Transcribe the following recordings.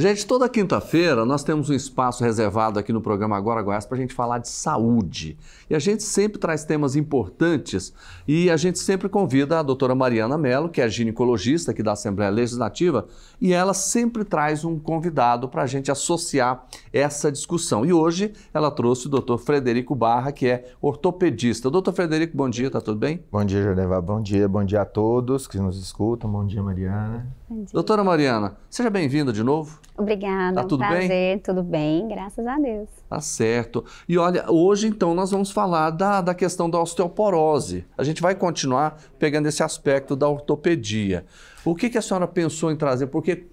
Gente, toda quinta-feira nós temos um espaço reservado aqui no programa Agora Goiás para a gente falar de saúde. E a gente sempre traz temas importantes e a gente sempre convida a doutora Mariana Melo, que é ginecologista aqui da Assembleia Legislativa, e ela sempre traz um convidado para a gente associar essa discussão. E hoje ela trouxe o doutor Frederico Barra, que é ortopedista. Doutor Frederico, bom dia, tá tudo bem? Bom dia, Jordeva, bom dia a todos que nos escutam, bom dia, Mariana. Bom dia. Doutora Mariana, seja bem-vinda de novo. Obrigada, tá tudo prazer, bem? Tudo bem, graças a Deus. Tá certo. E olha, hoje então nós vamos falar da questão da osteoporose. A gente vai continuar pegando esse aspecto da ortopedia. O que que a senhora pensou em trazer? Porque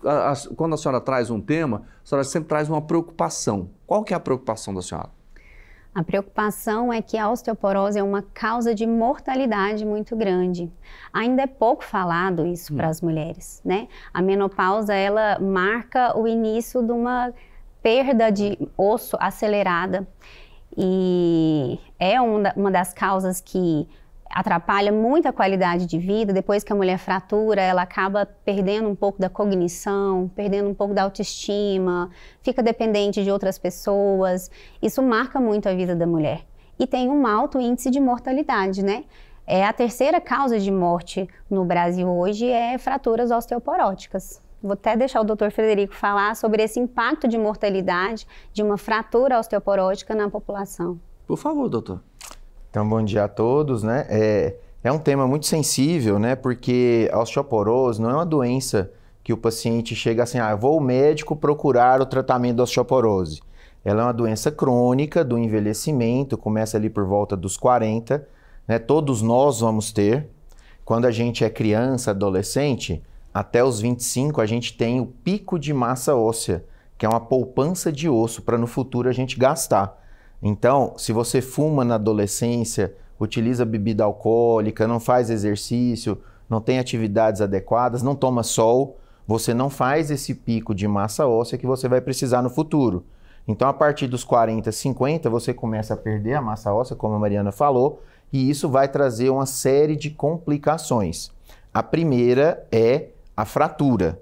quando a senhora traz um tema, a senhora sempre traz uma preocupação. Qual que é a preocupação da senhora? A preocupação é que a osteoporose é uma causa de mortalidade muito grande. Ainda é pouco falado isso para as mulheres, né? A menopausa, ela marca o início de uma perda de osso acelerada e é uma das causas que atrapalha muito a qualidade de vida. Depois que a mulher fratura, ela acaba perdendo um pouco da cognição, perdendo um pouco da autoestima, fica dependente de outras pessoas. Isso marca muito a vida da mulher. E tem um alto índice de mortalidade, né? É a terceira causa de morte no Brasil hoje é fraturas osteoporóticas. Vou até deixar o doutor Frederico falar sobre esse impacto de mortalidade de uma fratura osteoporótica na população. Por favor, doutor. Então, bom dia a todos, né? É um tema muito sensível, né? Porque a osteoporose não é uma doença que o paciente chega assim, ah, eu vou ao médico procurar o tratamento da osteoporose. Ela é uma doença crônica do envelhecimento, começa ali por volta dos 40, né? Todos nós vamos ter. Quando a gente é criança, adolescente, até os 25 a gente tem o pico de massa óssea, que é uma poupança de osso para no futuro a gente gastar. Então, se você fuma na adolescência, utiliza bebida alcoólica, não faz exercício, não tem atividades adequadas, não toma sol, você não faz esse pico de massa óssea que você vai precisar no futuro. Então, a partir dos 40, 50, você começa a perder a massa óssea, como a Mariana falou, e isso vai trazer uma série de complicações. A primeira é a fratura.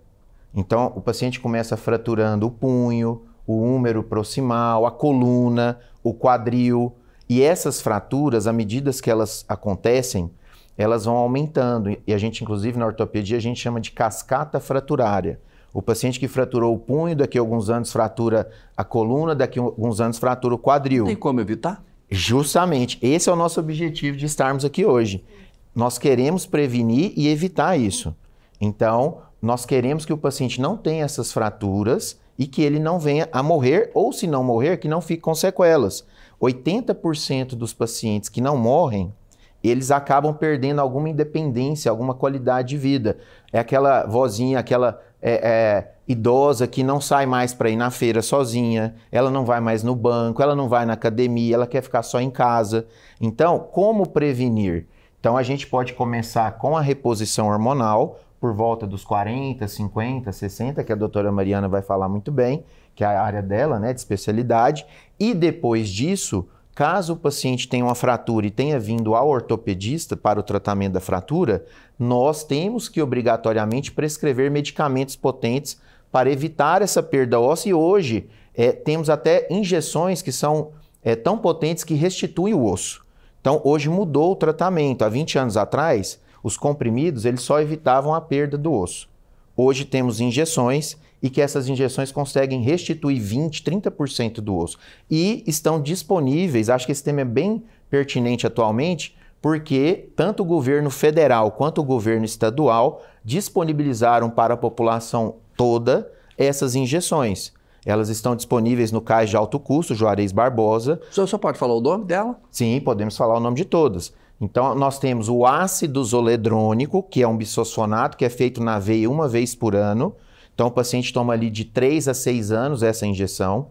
Então, o paciente começa fraturando o punho, o úmero proximal, a coluna, o quadril. E essas fraturas, à medida que elas acontecem, elas vão aumentando. E a gente, inclusive, na ortopedia, a gente chama de cascata fraturária. O paciente que fraturou o punho, daqui a alguns anos fratura a coluna, daqui a alguns anos fratura o quadril. Tem como evitar? Justamente. Esse é o nosso objetivo de estarmos aqui hoje. Nós queremos prevenir e evitar isso. Então, nós queremos que o paciente não tenha essas fraturas e que ele não venha a morrer, ou se não morrer, que não fique com sequelas. 80% dos pacientes que não morrem, eles acabam perdendo alguma independência, alguma qualidade de vida. É aquela vozinha, aquela idosa que não sai mais para ir na feira sozinha, ela não vai mais no banco, ela não vai na academia, ela quer ficar só em casa. Então, como prevenir? Então, a gente pode começar com a reposição hormonal, por volta dos 40, 50, 60, que a doutora Mariana vai falar muito bem, que é a área dela, né, de especialidade. E depois disso, caso o paciente tenha uma fratura e tenha vindo ao ortopedista para o tratamento da fratura, nós temos que obrigatoriamente prescrever medicamentos potentes para evitar essa perda óssea. E hoje temos até injeções que são tão potentes que restituem o osso. Então, hoje mudou o tratamento. Há 20 anos atrás, os comprimidos, eles só evitavam a perda do osso. Hoje temos injeções e que essas injeções conseguem restituir 20%, 30% do osso. E estão disponíveis, acho que esse tema é bem pertinente atualmente, porque tanto o governo federal quanto o governo estadual disponibilizaram para a população toda essas injeções. Elas estão disponíveis no CAIS de alto custo, Juarez Barbosa. O senhor só pode falar o nome dela? Sim, podemos falar o nome de todas. Então, nós temos o ácido zoledrônico, que é um bisfosfonato, que é feito na veia uma vez por ano. Então, o paciente toma ali de 3 a 6 anos essa injeção.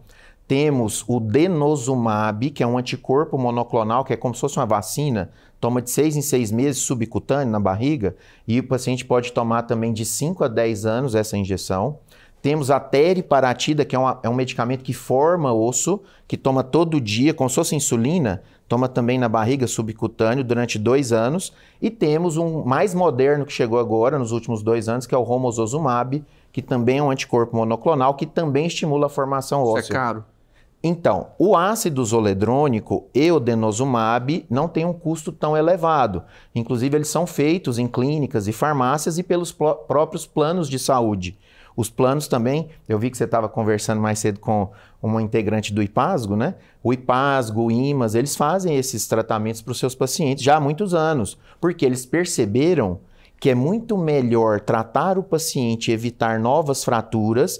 Temos o denosumab, que é um anticorpo monoclonal, que é como se fosse uma vacina. Toma de 6 em 6 meses, subcutâneo, na barriga. E o paciente pode tomar também de 5 a 10 anos essa injeção. Temos a teriparatida, que é um medicamento que forma osso, que toma todo dia, como se fosse insulina. toma também na barriga, subcutâneo, durante 2 anos. E temos um mais moderno que chegou agora, nos últimos 2 anos, que é o romosozumab, que também é um anticorpo monoclonal, que também estimula a formação óssea. Isso é caro. Então, o ácido zoledrônico e o denosumab não têm um custo tão elevado. Inclusive, eles são feitos em clínicas e farmácias e pelos próprios planos de saúde. Os planos também, eu vi que você estava conversando mais cedo com uma integrante do Ipasgo, né? O Ipasgo, o IMAs, eles fazem esses tratamentos para os seus pacientes já há muitos anos, porque eles perceberam que é muito melhor tratar o paciente e evitar novas fraturas.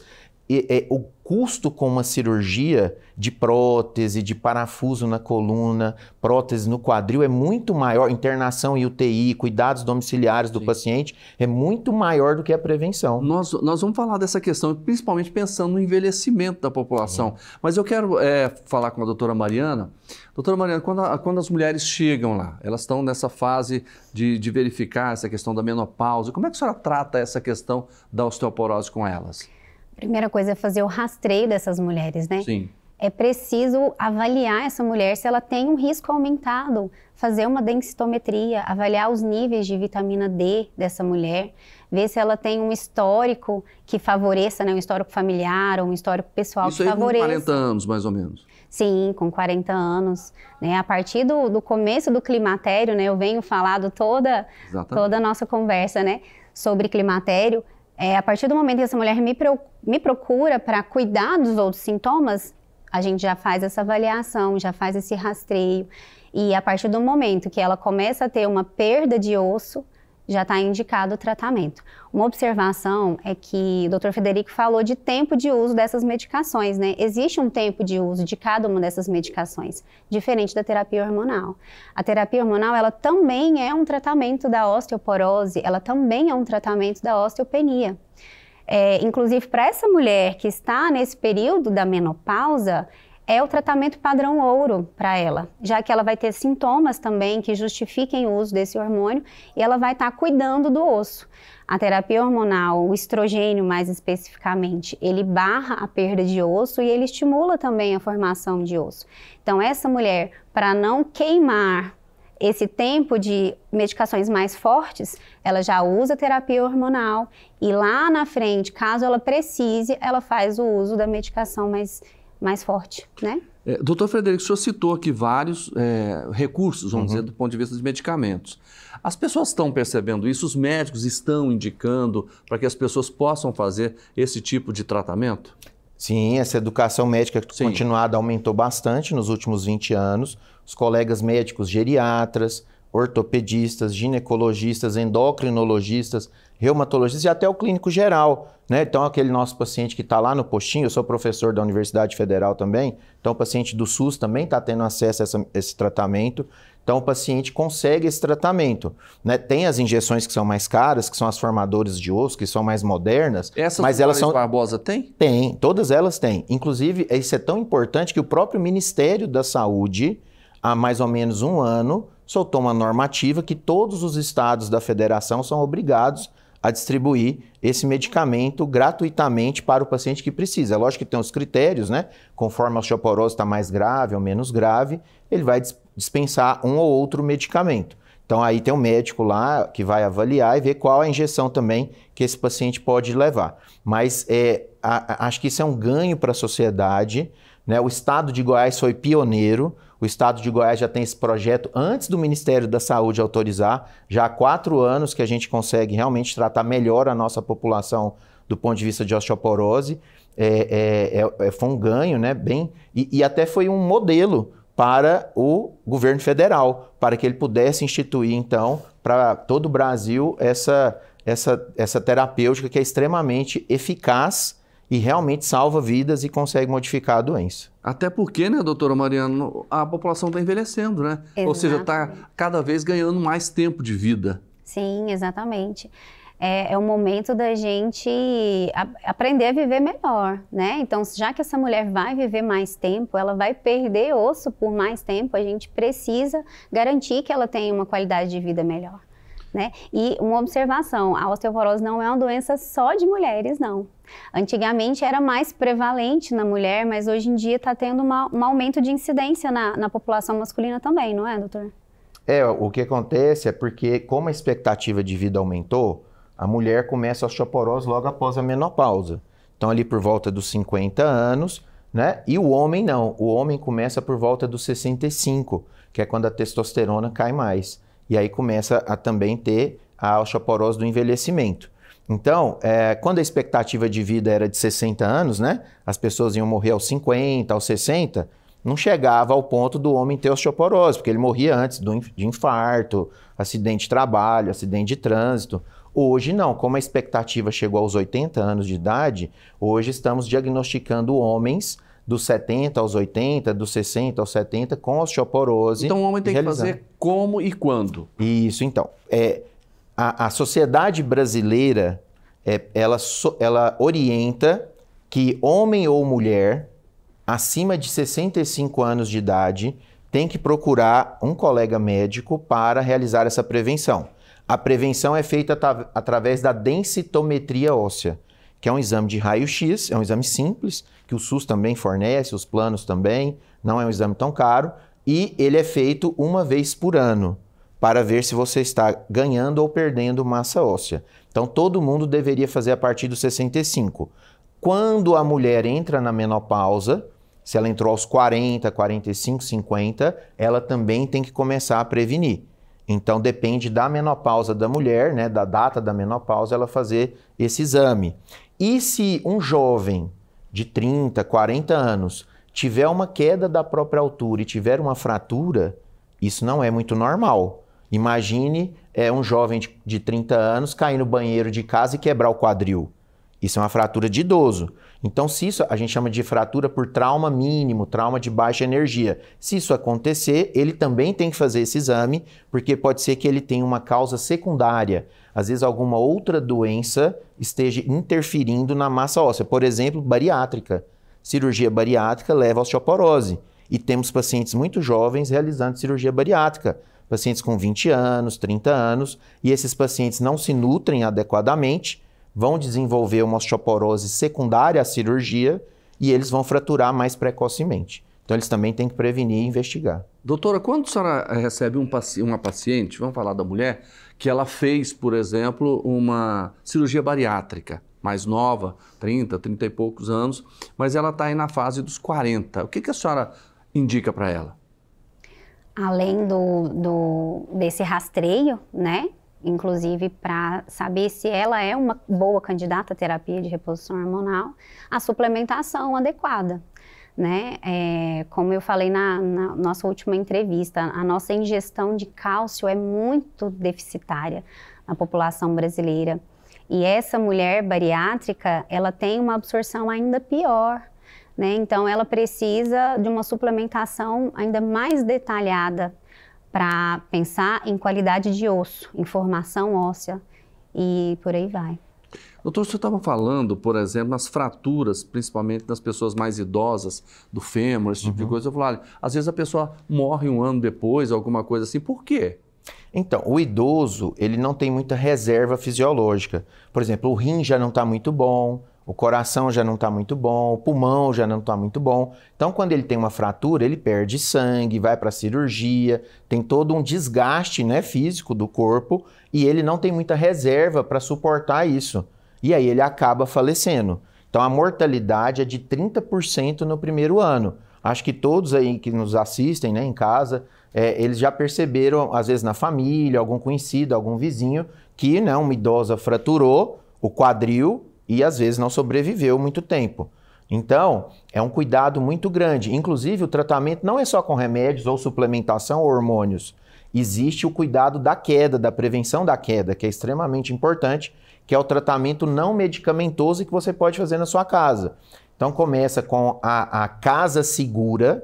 O custo com uma cirurgia de prótese, de parafuso na coluna, prótese no quadril é muito maior, internação em UTI, cuidados domiciliares do paciente é muito maior do que a prevenção. Nós vamos falar dessa questão, principalmente pensando no envelhecimento da população. Sim. Mas eu quero falar com a doutora Mariana. Doutora Mariana, quando as mulheres chegam lá, elas estão nessa fase de verificar essa questão da menopausa, como é que a senhora trata essa questão da osteoporose com elas? Primeira coisa é fazer o rastreio dessas mulheres, né? Sim. É preciso avaliar essa mulher se ela tem um risco aumentado, fazer uma densitometria, avaliar os níveis de vitamina D dessa mulher, ver se ela tem um histórico que favoreça, né? Um histórico familiar ou um histórico pessoal que favoreça. Isso aí com 40 anos, mais ou menos. Sim, com 40 anos, né? A partir do começo do climatério, né? Eu venho falando toda a nossa conversa, né? Sobre climatério. A partir do momento que essa mulher me procura para cuidar dos outros sintomas, a gente já faz essa avaliação, já faz esse rastreio. E a partir do momento que ela começa a ter uma perda de osso, já está indicado o tratamento. Uma observação é que o doutor Frederico falou de tempo de uso dessas medicações, né? Existe um tempo de uso de cada uma dessas medicações, diferente da terapia hormonal. A terapia hormonal, ela também é um tratamento da osteoporose, ela também é um tratamento da osteopenia. Inclusive, para essa mulher que está nesse período da menopausa, é o tratamento padrão ouro para ela, já que ela vai ter sintomas também que justifiquem o uso desse hormônio e ela vai estar cuidando do osso. A terapia hormonal, o estrogênio mais especificamente, ele barra a perda de osso e ele estimula também a formação de osso. Então essa mulher, para não queimar esse tempo de medicações mais fortes, ela já usa terapia hormonal e lá na frente, caso ela precise, ela faz o uso da medicação mais forte, né? Doutor Frederico, o senhor citou aqui vários recursos, vamos dizer, do ponto de vista de medicamentos. As pessoas estão percebendo isso? Os médicos estão indicando para que as pessoas possam fazer esse tipo de tratamento? Sim, essa educação médica continuada aumentou bastante nos últimos 20 anos. Os colegas médicos geriatras, ortopedistas, ginecologistas, endocrinologistas, reumatologistas e até o clínico geral, né? Então, aquele nosso paciente que está lá no postinho, eu sou professor da Universidade Federal também, então o paciente do SUS também está tendo acesso a esse tratamento, então o paciente consegue esse tratamento, né? Tem as injeções que são mais caras, que são as formadoras de osso, que são mais modernas, mas elas são... Barbosa tem? Tem, todas elas têm. Inclusive, isso é tão importante que o próprio Ministério da Saúde, há mais ou menos 1 ano, soltou uma normativa que todos os estados da federação são obrigados a distribuir esse medicamento gratuitamente para o paciente que precisa. É lógico que tem os critérios, né? Conforme a osteoporose está mais grave ou menos grave, ele vai dispensar um ou outro medicamento. Então aí tem um médico lá que vai avaliar e ver qual é a injeção também que esse paciente pode levar. Mas acho que isso é um ganho para a sociedade, né? O estado de Goiás foi pioneiro. O Estado de Goiás já tem esse projeto antes do Ministério da Saúde autorizar, já há 4 anos que a gente consegue realmente tratar melhor a nossa população do ponto de vista de osteoporose. Foi um ganho, né? E até foi um modelo para o governo federal, para que ele pudesse instituir, então, para todo o Brasil essa terapêutica que é extremamente eficaz e realmente salva vidas e consegue modificar a doença. Até porque, né, doutora Mariana, a população está envelhecendo, né? Exato. Ou seja, está cada vez ganhando mais tempo de vida. Sim, exatamente. É o momento da gente aprender a viver melhor, né? Então, já que essa mulher vai viver mais tempo, ela vai perder osso por mais tempo, a gente precisa garantir que ela tenha uma qualidade de vida melhor, né? E uma observação, a osteoporose não é uma doença só de mulheres, não. Antigamente era mais prevalente na mulher, mas hoje em dia está tendo um aumento de incidência na população masculina também, não é, doutor? É, o que acontece é porque como a expectativa de vida aumentou, a mulher começa a osteoporose logo após a menopausa. Então ali por volta dos 50 anos, né? E o homem não, o homem começa por volta dos 65, que é quando a testosterona cai mais. E aí começa a também ter a osteoporose do envelhecimento. Então, quando a expectativa de vida era de 60 anos, né? As pessoas iam morrer aos 50, aos 60, não chegava ao ponto do homem ter osteoporose, porque ele morria antes de infarto, acidente de trabalho, acidente de trânsito. Hoje não, como a expectativa chegou aos 80 anos de idade, hoje estamos diagnosticando homens dos 70 aos 80, dos 60 aos 70 com osteoporose. Então o homem tem que fazer como e quando? Isso, então. A Sociedade Brasileira, ela orienta que homem ou mulher, acima de 65 anos de idade, tem que procurar um colega médico para realizar essa prevenção. A prevenção é feita através da densitometria óssea, que é um exame de raio-x, é um exame simples, que o SUS também fornece, os planos também, não é um exame tão caro, e ele é feito uma vez por ano, para ver se você está ganhando ou perdendo massa óssea. Então, todo mundo deveria fazer a partir dos 65. Quando a mulher entra na menopausa, se ela entrou aos 40, 45, 50, ela também tem que começar a prevenir. Então, depende da menopausa da mulher, né, da data da menopausa, ela fazer esse exame. E se um jovem de 30, 40 anos tiver uma queda da própria altura e tiver uma fratura, isso não é muito normal. Imagine um jovem de 30 anos cair no banheiro de casa e quebrar o quadril. Isso é uma fratura de idoso. Então, se isso a gente chama de fratura por trauma mínimo, trauma de baixa energia. Se isso acontecer, ele também tem que fazer esse exame, porque pode ser que ele tenha uma causa secundária. Às vezes, alguma outra doença esteja interferindo na massa óssea. Por exemplo, bariátrica. Cirurgia bariátrica leva à osteoporose. E temos pacientes muito jovens realizando cirurgia bariátrica. Pacientes com 20 anos, 30 anos. E esses pacientes não se nutrem adequadamente, vão desenvolver uma osteoporose secundária à cirurgia e eles vão fraturar mais precocemente. Então, eles também têm que prevenir e investigar. Doutora, quando a senhora recebe uma paciente, vamos falar da mulher, que ela fez, por exemplo, uma cirurgia bariátrica, mais nova, 30, 30 e poucos anos, mas ela está aí na fase dos 40. O que a senhora indica para ela? Além desse rastreio, né? Inclusive para saber se ela é uma boa candidata à terapia de reposição hormonal, a suplementação adequada, né? Como eu falei na nossa última entrevista, a nossa ingestão de cálcio é muito deficitária na população brasileira. E essa mulher bariátrica, ela tem uma absorção ainda pior, né? Então ela precisa de uma suplementação ainda mais detalhada, para pensar em qualidade de osso, em formação óssea e por aí vai. Doutor, você estava falando, por exemplo, nas fraturas, principalmente nas pessoas mais idosas, do fêmur, esse tipo de coisa. Eu falo, olha, às vezes a pessoa morre um ano depois, alguma coisa assim. Por quê? Então, o idoso, ele não tem muita reserva fisiológica. Por exemplo, o rim já não está muito bom, o coração já não está muito bom, o pulmão já não está muito bom. Então, quando ele tem uma fratura, ele perde sangue, vai para a cirurgia, tem todo um desgaste, né, físico do corpo e ele não tem muita reserva para suportar isso. E aí ele acaba falecendo. Então, a mortalidade é de 30% no primeiro ano. Acho que todos aí que nos assistem, né, em casa, eles já perceberam, às vezes na família, algum conhecido, algum vizinho, que, né, uma idosa fraturou o quadril, e às vezes não sobreviveu muito tempo. Então, é um cuidado muito grande. Inclusive, o tratamento não é só com remédios ou suplementação ou hormônios. Existe o cuidado da queda, da prevenção da queda, que é extremamente importante, que é o tratamento não medicamentoso que você pode fazer na sua casa. Então, começa com a casa segura,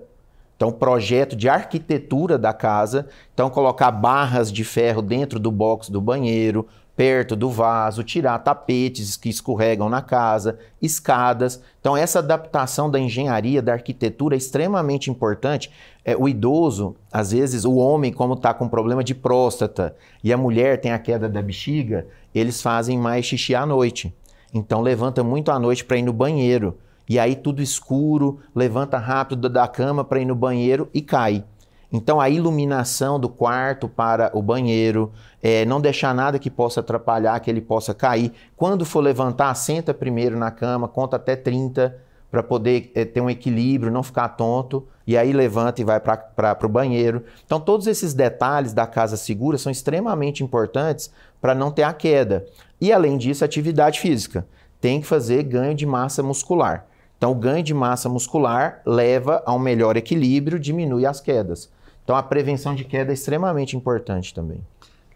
então projeto de arquitetura da casa, então colocar barras de ferro dentro do box do banheiro, perto do vaso, tirar tapetes que escorregam na casa, escadas. Então, essa adaptação da engenharia, da arquitetura é extremamente importante. O idoso, às vezes, o homem, como está com problema de próstata e a mulher tem a queda da bexiga, eles fazem mais xixi à noite. Então levanta muito à noite para ir no banheiro. E aí tudo escuro, levanta rápido da cama para ir no banheiro e cai. Então a iluminação do quarto para o banheiro, não deixar nada que possa atrapalhar, que ele possa cair. Quando for levantar, senta primeiro na cama, conta até 30 para poder ter um equilíbrio, não ficar tonto. E aí levanta e vai para o banheiro. Então todos esses detalhes da casa segura são extremamente importantes para não ter a queda. E além disso, atividade física. Tem que fazer ganho de massa muscular. Então, o ganho de massa muscular leva a um melhor equilíbrio, diminui as quedas. Então, a prevenção de queda é extremamente importante também.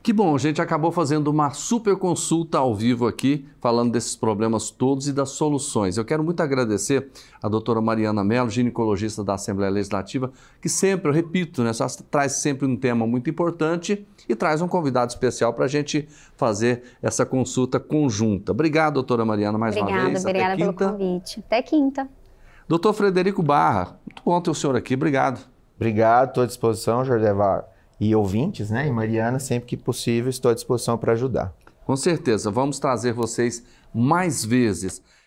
Que bom, a gente acabou fazendo uma super consulta ao vivo aqui, falando desses problemas todos e das soluções. Eu quero muito agradecer a doutora Mariana Melo, ginecologista da Assembleia Legislativa, que sempre, eu repito, né, só traz sempre um tema muito importante e traz um convidado especial para a gente fazer essa consulta conjunta. Obrigado, doutora Mariana, mais uma vez. Obrigada pelo convite. Até quinta. Doutor Frederico Barra, muito bom ter o senhor aqui, obrigado. Obrigado, estou à disposição, Juarez Barbosa. E ouvintes, né? E Mariana, sempre que possível, estou à disposição para ajudar. Com certeza, vamos trazer vocês mais vezes.